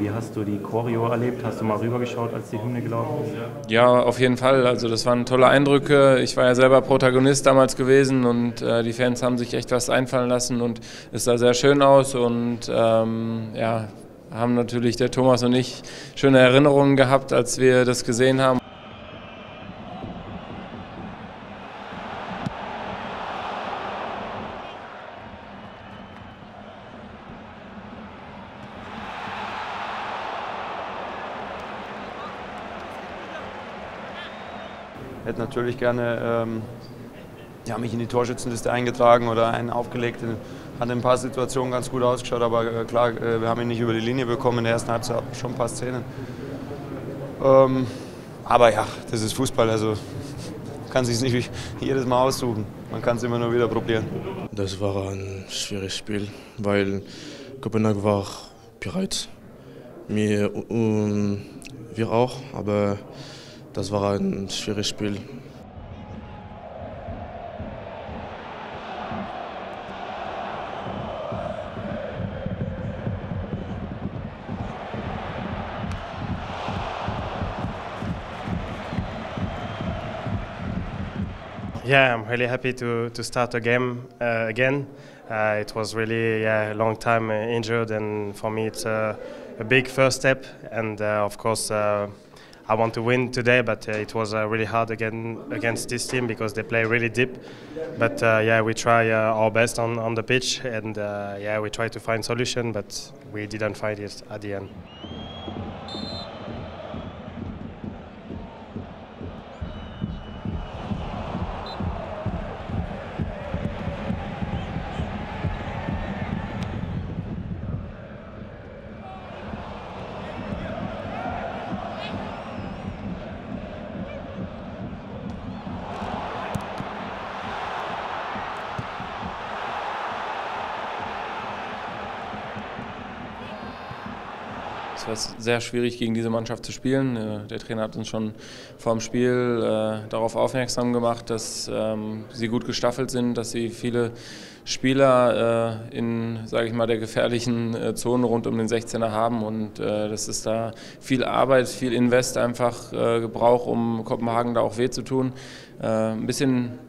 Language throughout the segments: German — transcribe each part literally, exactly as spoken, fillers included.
Wie hast du die Choreo erlebt? Hast du mal rübergeschaut, als die Hymne gelaufen ist? Ja, auf jeden Fall. Also das waren tolle Eindrücke. Ich war ja selber Protagonist damals gewesen und äh, die Fans haben sich echt was einfallen lassen und es sah sehr schön aus und ähm, ja, haben natürlich der Thomas und ich schöne Erinnerungen gehabt, als wir das gesehen haben. Hätte natürlich gerne ähm, ja, mich in die Torschützenliste eingetragen oder einen aufgelegt. Hat in ein paar Situationen ganz gut ausgeschaut, aber äh, klar, äh, wir haben ihn nicht über die Linie bekommen. In der ersten Halbzeit schon ein paar Szenen. Ähm, aber ja, das ist Fußball, also kann sich nicht jedes Mal aussuchen. Man kann es immer nur wieder probieren. Das war ein schwieriges Spiel, weil Kopenhagen war bereit. Wir, um, wir auch, aber das war ein schwieriges Spiel. Yeah, I'm really happy to, to start a game uh, again. Uh, it was really yeah, a long time injured, and for me it's uh, a big first step, and uh, of course uh, I want to win today, but uh, it was uh, really hard again against this team because they play really deep. But uh, yeah, we try uh, our best on, on the pitch, and uh, yeah, we try to find solution, but we didn't find it at the end. Es war sehr schwierig, gegen diese Mannschaft zu spielen. Der Trainer hat uns schon vor dem Spiel äh, darauf aufmerksam gemacht, dass ähm, sie gut gestaffelt sind, dass sie viele Spieler äh, in, sage ich mal, der gefährlichen äh, Zone rund um den sechzehner haben und äh, das ist da viel Arbeit, viel Invest einfach äh, gebraucht, um Kopenhagen da auch weh zu tun. Äh, ein bisschen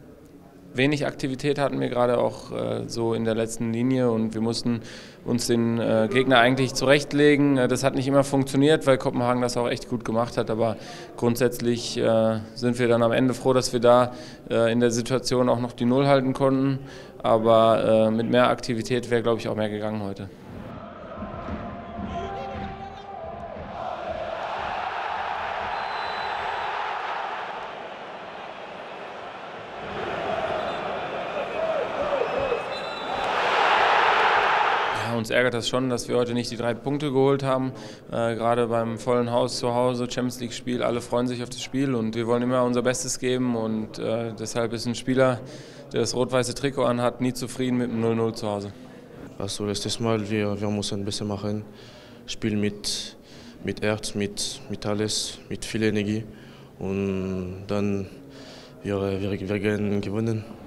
wenig Aktivität hatten wir gerade auch äh, so in der letzten Linie und wir mussten uns den äh, Gegner eigentlich zurechtlegen. Das hat nicht immer funktioniert, weil Kopenhagen das auch echt gut gemacht hat, aber grundsätzlich äh, sind wir dann am Ende froh, dass wir da äh, in der Situation auch noch die Null halten konnten, aber äh, mit mehr Aktivität wäre, glaube ich, auch mehr gegangen heute. Uns ärgert das schon, dass wir heute nicht die drei Punkte geholt haben, äh, gerade beim vollen Haus zu Hause, Champions League Spiel, alle freuen sich auf das Spiel und wir wollen immer unser Bestes geben und äh, deshalb ist ein Spieler, der das rot-weiße Trikot anhat, nie zufrieden mit dem null null zu Hause. Also letztes Mal, wir, wir müssen besser machen, Spiel mit, mit Herz, mit, mit alles, mit viel Energie und dann wir, wir, wir werden gewinnen.